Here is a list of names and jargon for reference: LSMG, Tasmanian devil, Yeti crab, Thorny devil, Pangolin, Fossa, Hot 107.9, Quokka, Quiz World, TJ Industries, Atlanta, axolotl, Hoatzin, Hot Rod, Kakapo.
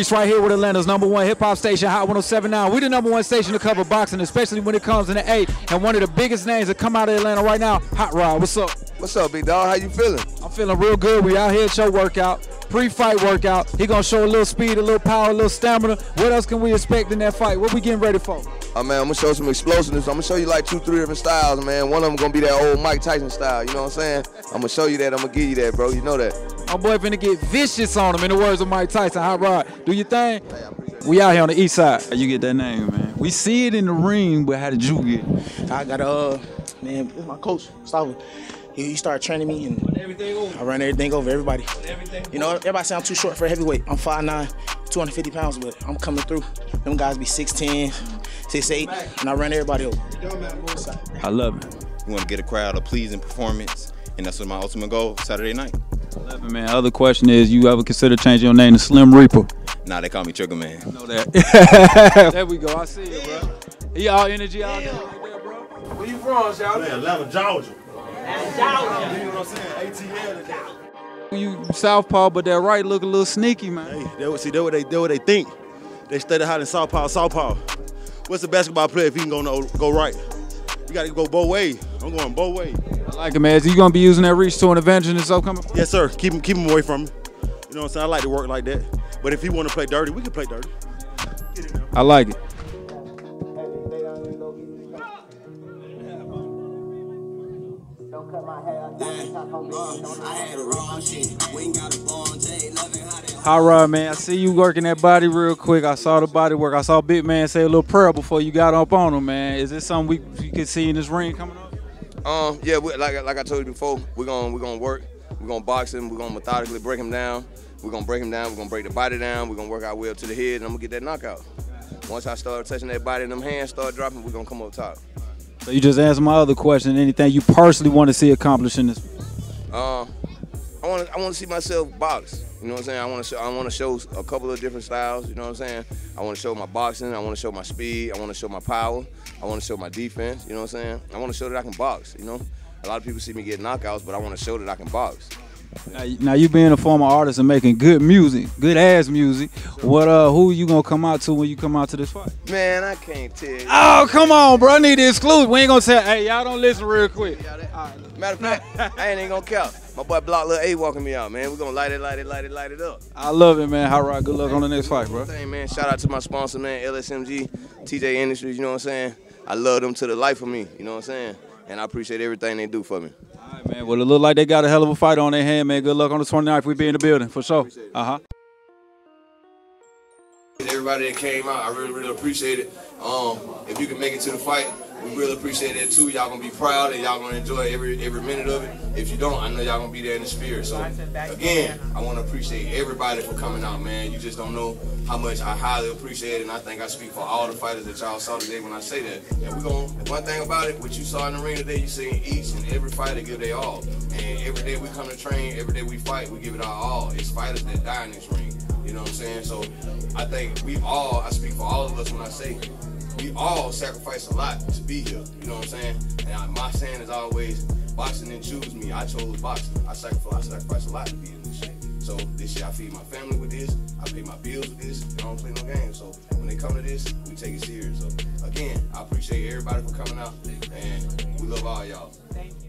Industries right here with Atlanta's #1 hip-hop station, Hot 107.9. We're the #1 station to cover boxing, especially when it comes in the 8. And one of the biggest names that come out of Atlanta right now, Hot Rod. What's up? What's up, big dog? How you feeling? I'm feeling real good. We out here at your workout, pre-fight workout. He gonna show a little speed, a little power, a little stamina. What else can we expect in that fight? What we getting ready for? Man, I'm gonna show some explosiveness. I'm gonna show you like 2, 3 different styles, man. One of them gonna be that old Mike Tyson style. You know what I'm saying? I'm gonna show you that. I'm gonna give you that, bro. You know that. My boy finna get vicious on him, in the words of Mike Tyson. Hot Rod, do your thing. Hey, we out here on the east side. How you get that name, man? We see it in the ring, but how did you get it? I got a man. This is my coach, Stockton. He started training me, and I run everything over everybody. You know, everybody say I'm too short for heavyweight. I'm 5'9", 250 pounds, but I'm coming through. Them guys be 6'10", 6'8", and I run everybody over. I love it. We want to get a crowd a pleasing performance, and that's what my ultimate goal Saturday night. I love it, man. Other question is, you ever consider changing your name to Slim Reaper? Nah, they call me Trigger Man. I know that. There we go. I see you, bro. He all energy all day like that, bro. Where you from, y'all? Atlanta, Georgia. You know what I'm saying? ATL. You southpaw, but that right look a little sneaky, man. Hey, that's what they think. They study how to southpaw. What's a basketball player if he can go right? You got to go both ways. I'm going both ways. I like it, man. Is you gonna be using that reach to an advantage in this upcoming fight? Yes, sir. Keep him away from me. You know what I'm saying? I like to work like that. But if he want to play dirty, we can play dirty. Get in, I like it. Don't cut my hair. I had a wrong shit. We ain't got a bond. Hot Rod, man, I see you working that body real quick. I saw the body work. I saw Big Man say a little prayer before you got up on him, man. Is this something you could see in this ring coming up? Yeah, like I told you before, we're gonna work. We're gonna box him. We're gonna methodically break him down. We're gonna break him down. We're gonna break the body down. We're gonna work our way up to the head, and I'm gonna get that knockout. Once I start touching that body and them hands start dropping, we're gonna come up top. So you just answered my other question. Anything you personally want to see accomplished in this? I want to see myself box. You know what I'm saying? I want to show a couple of different styles. You know what I'm saying? I want to show my boxing. I want to show my speed. I want to show my power. I want to show my defense. You know what I'm saying? I want to show that I can box. You know, a lot of people see me get knockouts, but I want to show that I can box. Now you being a former artist and making good music, good ass music. What who you gonna come out to when you come out to this fight? Man, I can't tell you. Oh, come on, bro. I need to exclude. We ain't gonna tell. Hey, y'all don't listen real quick. Matter of fact, I ain't gonna count. My boy Block Lil A walking me out, man. We're gonna light it up. I love it, man. Hot Rod, good luck on the next fight, bro. Hey, man, shout out to my sponsor, man, LSMG, TJ Industries, you know what I'm saying? I love them to the life of me, you know what I'm saying? And I appreciate everything they do for me. All right, man. Well, it look like they got a hell of a fight on their hand, man. Good luck on the 29th. We be in the building, for sure. Everybody that came out, I really, really appreciate it. If you can make it to the fight, we really appreciate that too. Y'all gonna be proud and y'all gonna enjoy every minute of it. If you don't, I know y'all gonna be there in the spirit. So again, I wanna appreciate everybody for coming out, man. You just don't know how much I highly appreciate it, and I think I speak for all the fighters that y'all saw today when I say that. And we're gonna, one thing about it, what you saw in the ring today, you seen each and every fighter give their all. And every day we come to train, every day we fight, we give it our all. It's fighters that die in this ring. You know what I'm saying? So I think I speak for all of us when I say we all sacrifice a lot to be here, you know what I'm saying? And my saying is always, boxing didn't choose me, I chose boxing. I sacrifice a lot to be in this shit. So this shit, I feed my family with this, I pay my bills with this, I don't play no games. So when they come to this, we take it serious. So again, I appreciate everybody for coming out, and we love all y'all.